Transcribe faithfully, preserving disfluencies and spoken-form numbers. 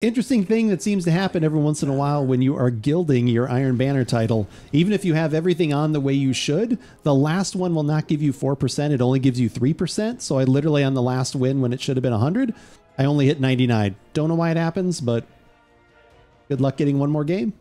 interesting thing that seems to happen every once in a while when you are gilding your Iron Banner title. Even if you have everything on the way you should, the last one will not give you four percent. It only gives you three percent. So I literally on the last win when it should have been one hundred, I only hit ninety-nine. Don't know why it happens, but good luck getting one more game.